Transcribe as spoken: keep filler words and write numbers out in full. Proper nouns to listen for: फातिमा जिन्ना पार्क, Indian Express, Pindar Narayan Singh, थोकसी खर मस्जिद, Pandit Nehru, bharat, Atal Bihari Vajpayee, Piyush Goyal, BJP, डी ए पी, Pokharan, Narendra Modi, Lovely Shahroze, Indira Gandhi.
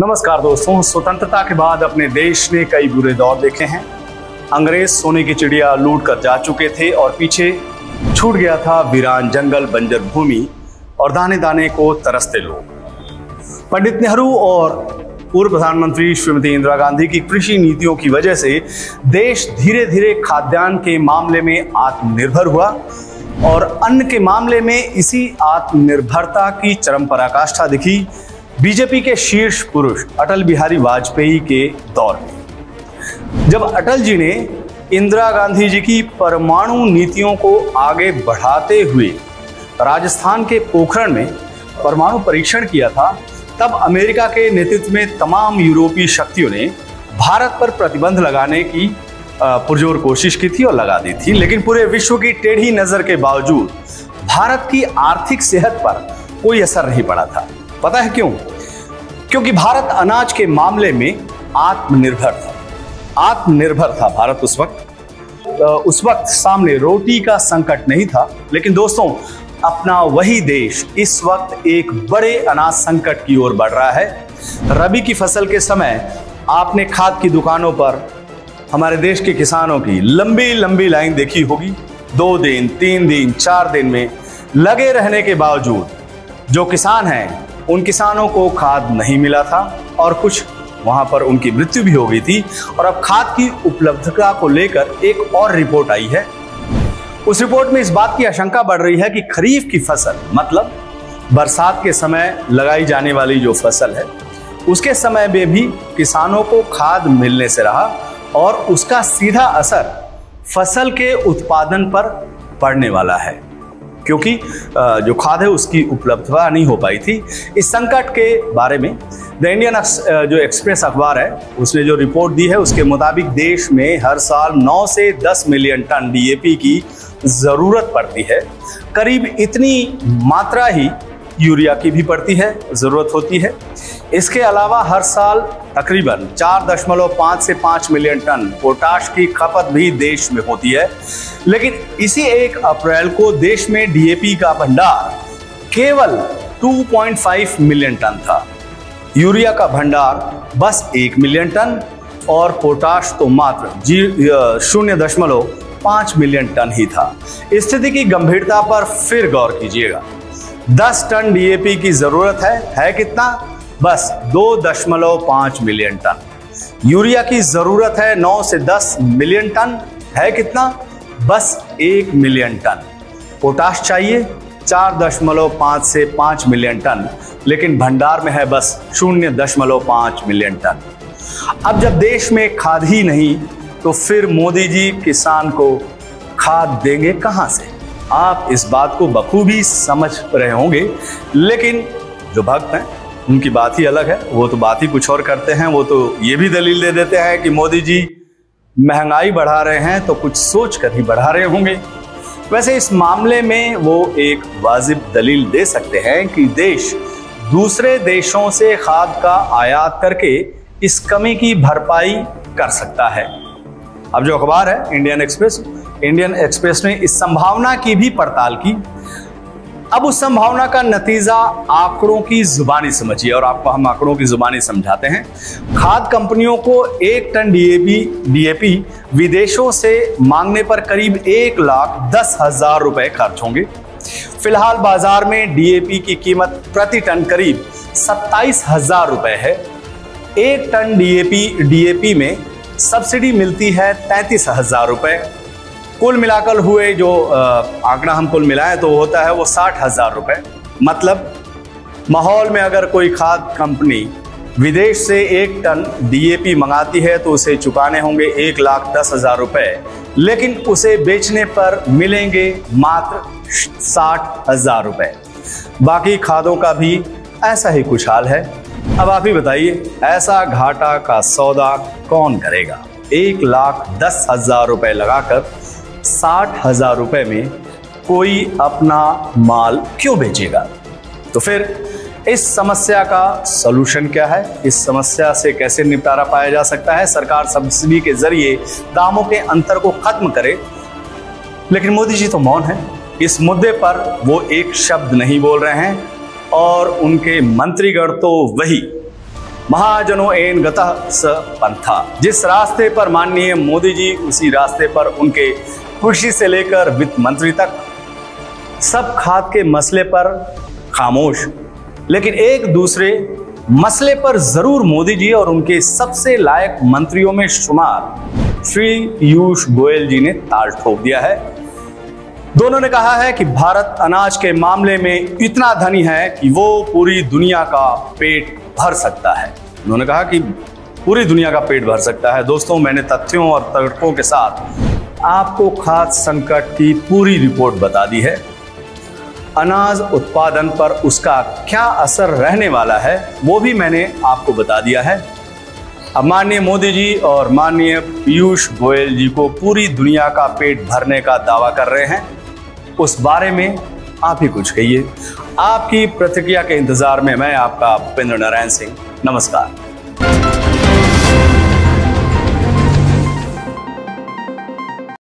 नमस्कार दोस्तों। स्वतंत्रता के बाद अपने देश ने कई बुरे दौर देखे हैं। अंग्रेज सोने की चिड़िया लूट कर जा चुके थे और पीछे छूट गया था वीरान जंगल, बंजर भूमि और दाने दाने को तरसते लोग। पंडित नेहरू और पूर्व प्रधानमंत्री श्रीमती इंदिरा गांधी की कृषि नीतियों की वजह से देश धीरे धीरे खाद्यान्न के मामले में आत्मनिर्भर हुआ और अन्न के मामले में इसी आत्मनिर्भरता की चरम पराकाष्ठा दिखी बीजेपी के शीर्ष पुरुष अटल बिहारी वाजपेयी के दौर में, जब अटल जी ने इंदिरा गांधी जी की परमाणु नीतियों को आगे बढ़ाते हुए राजस्थान के पोखरण में परमाणु परीक्षण किया था। तब अमेरिका के नेतृत्व में तमाम यूरोपीय शक्तियों ने भारत पर प्रतिबंध लगाने की पुरजोर कोशिश की थी और लगा दी थी, लेकिन पूरे विश्व की टेढ़ी नजर के बावजूद भारत की आर्थिक सेहत पर कोई असर नहीं पड़ा था। पता है क्यों? क्योंकि भारत अनाज के मामले में आत्मनिर्भर था। आत्मनिर्भर था भारत उस वक्त। उस वक्त सामने रोटी का संकट नहीं था, लेकिन दोस्तों अपना वही देश इस वक्त एक बड़े अनाज संकट की ओर बढ़ रहा है। रबी की फसल के समय आपने खाद की दुकानों पर हमारे देश के किसानों की लंबी लंबी लाइन देखी होगी। दो दिन, तीन दिन, चार दिन में लगे रहने के बावजूद जो किसान हैं उन किसानों को खाद नहीं मिला था और कुछ वहां पर उनकी मृत्यु भी हो गई थी। और अब खाद की उपलब्धता को लेकर एक और रिपोर्ट आई है। उस रिपोर्ट में इस बात की आशंका बढ़ रही है कि खरीफ की फसल, मतलब बरसात के समय लगाई जाने वाली जो फसल है, उसके समय में भी किसानों को खाद मिलने से रहा और उसका सीधा असर फसल के उत्पादन पर पड़ने वाला है, क्योंकि जो खाद है उसकी उपलब्धता नहीं हो पाई थी। इस संकट के बारे में द इंडियन जो एक्सप्रेस अखबार है उसने जो रिपोर्ट दी है उसके मुताबिक देश में हर साल नौ से दस million ton डी ए पी की ज़रूरत पड़ती है। करीब इतनी मात्रा ही यूरिया की भी पड़ती है, ज़रूरत होती है। इसके अलावा हर साल तकरीबन चार दशमलव पाँच से पाँच मिलियन टन पोटाश की खपत भी देश में होती है। लेकिन इसी एक अप्रैल को देश में डी ए पी का भंडार केवल दो दशमलव पाँच मिलियन टन था, यूरिया का भंडार बस एक मिलियन टन और पोटाश तो मात्र शून्य दशमलव पाँच मिलियन टन ही था। स्थिति की गंभीरता पर फिर गौर कीजिएगा। दस टन डी ए पी की जरूरत है, है कितना? बस दो दशमलव पाँच मिलियन टन। यूरिया की जरूरत है नौ से दस मिलियन टन, है कितना? बस एक मिलियन टन। पोटाश चाहिए चार दशमलव पाँच से पाँच मिलियन टन, लेकिन भंडार में है बस शून्य दशमलव पाँच मिलियन टन। अब जब देश में खाद ही नहीं तो फिर मोदी जी किसान को खाद देंगे कहां से? आप इस बात को बखूबी समझ रहे होंगे, लेकिन जो भक्त हैं उनकी बात ही अलग है। वो तो बात ही कुछ और करते हैं। वो तो ये भी दलील दे देते हैं कि मोदी जी महंगाई बढ़ा रहे हैं तो कुछ सोच कर ही बढ़ा रहे होंगे। वैसे इस मामले में वो एक वाजिब दलील दे सकते हैं कि देश दूसरे देशों से खाद का आयात करके इस कमी की भरपाई कर सकता है। अब जो अखबार है इंडियन एक्सप्रेस, इंडियन एक्सप्रेस ने इस संभावना की भी पड़ताल की। अब उस संभावना का नतीजा आंकड़ों की जुबानी समझिए, और आपको हम आंकड़ों की जुबानी समझाते हैं। खाद कंपनियों को एक ton डी ए पी डी ए पी विदेशों से मांगने पर करीब एक लाख दस हजार रुपए खर्च होंगे। फिलहाल बाजार में डी ए पी की कीमत प्रति टन करीब सत्ताईस हजार रुपए है। एक ton डी ए पी डी ए पी में सब्सिडी मिलती है तैंतीस हजार रुपए। कुल मिलाकर हुए जो आंकड़ा हम कुल मिलाएं तो होता है वो साठ हजार रुपये। मतलब माहौल में अगर कोई खाद कंपनी विदेश से एक टन डी ए पी मंगाती है तो उसे चुकाने होंगे एक लाख दस हजार रुपये, लेकिन उसे बेचने पर मिलेंगे मात्र साठ हजार रुपये। बाकी खादों का भी ऐसा ही कुछ हाल है। अब आप ही बताइए, ऐसा घाटा का सौदा कौन करेगा? एक लाख दस हजार रुपये लगाकर साठ हजार रुपये में कोई अपना माल क्यों बेचेगा? तो फिर इस समस्या का सलूशन क्या है? इस समस्या से कैसे निपटारा पाया जा सकता है? सरकार सब्सिडी के जरिए दामों के अंतर को खत्म करे, लेकिन मोदी जी तो मौन हैं। इस मुद्दे पर वो एक शब्द नहीं बोल रहे हैं और उनके मंत्रीगण तो वही महाजनों एन गतः स पंथा। जिस रास्ते पर माननीय मोदी जी, उसी रास्ते पर उनके कृषि से लेकर वित्त मंत्री तक सब खाद के मसले पर खामोश, लेकिन एक दूसरे मसले पर जरूर मोदी जी और उनके सबसे लायक मंत्रियों में शुमार श्री पीयूष गोयल जी ने ताल ठोक दिया है। दोनों ने कहा है कि भारत अनाज के मामले में इतना धनी है कि वो पूरी दुनिया का पेट भर सकता है। उन्होंने कहा कि पूरी दुनिया का पेट भर सकता है। दोस्तों, मैंने तथ्यों और तर्कों के साथ आपको खाद्य संकट की पूरी रिपोर्ट बता दी है। अनाज उत्पादन पर उसका क्या असर रहने वाला है वो भी मैंने आपको बता दिया है। अब माननीय मोदी जी और माननीय पीयूष गोयल जी को पूरी दुनिया का पेट भरने का दावा कर रहे हैं, उस बारे में आप ही कुछ कहिए। आपकी प्रतिक्रिया के इंतजार में मैं आपका पिंदर नारायण सिंह। नमस्कार।